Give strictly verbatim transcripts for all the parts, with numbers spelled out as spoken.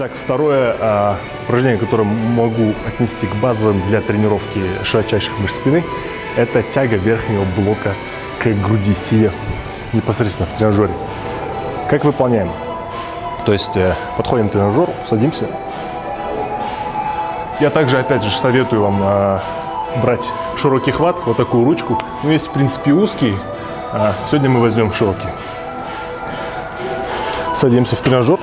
Итак, второе а, упражнение, которое могу отнести к базовым для тренировки широчайших мышц спины, это тяга верхнего блока к груди, сидя непосредственно в тренажере. Как выполняем? То есть подходим к тренажеру, садимся. Я также, опять же, советую вам а, брать широкий хват, вот такую ручку. Ну, если, в принципе, узкий, а, сегодня мы возьмем широкий. Садимся в тренажер,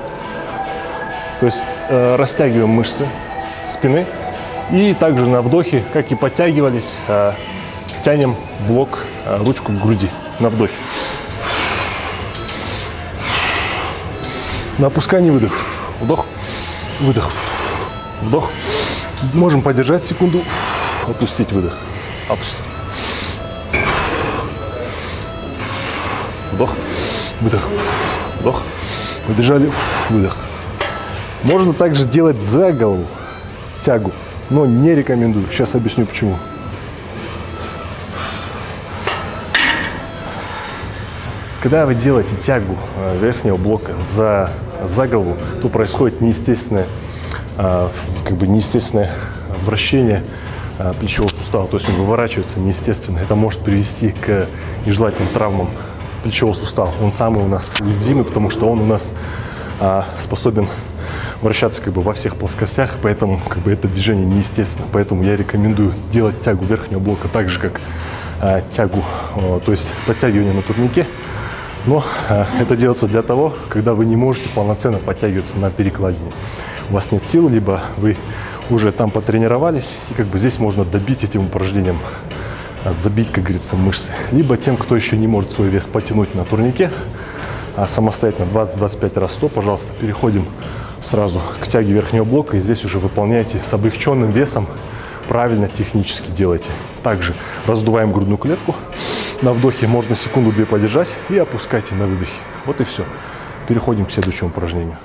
то есть э, растягиваем мышцы спины. И также на вдохе, как и подтягивались, э, тянем блок, э, ручку к груди на вдохе. На опускании выдох. Вдох, выдох, вдох. Можем подержать секунду, опустить, выдох, опустить. Вдох, выдох, вдох. Подержали, выдох. Можно также делать за голову тягу, но не рекомендую. Сейчас объясню почему. Когда вы делаете тягу верхнего блока за, за голову, то происходит неестественное, как бы неестественное вращение плечевого сустава. То есть он выворачивается неестественно. Это может привести к нежелательным травмам плечевого сустава. Он самый у нас уязвимый, потому что он у нас а, способен вращаться как бы во всех плоскостях, поэтому как бы это движение неестественно. Поэтому я рекомендую делать тягу верхнего блока так же, как а, тягу, а, то есть подтягивание на турнике. Но а, это делается для того, когда вы не можете полноценно подтягиваться на перекладине. У вас нет сил, либо вы уже там потренировались, и как бы здесь можно добить этим упражнением, забить, как говорится, мышцы. Либо тем, кто еще не может свой вес потянуть на турнике, а самостоятельно двадцать-двадцать пять раз сто, пожалуйста, переходим сразу к тяге верхнего блока. И здесь уже выполняйте с облегченным весом, правильно технически делайте. Также раздуваем грудную клетку. На вдохе можно секунду-две подержать и опускайте на выдохе. Вот и все. Переходим к следующему упражнению.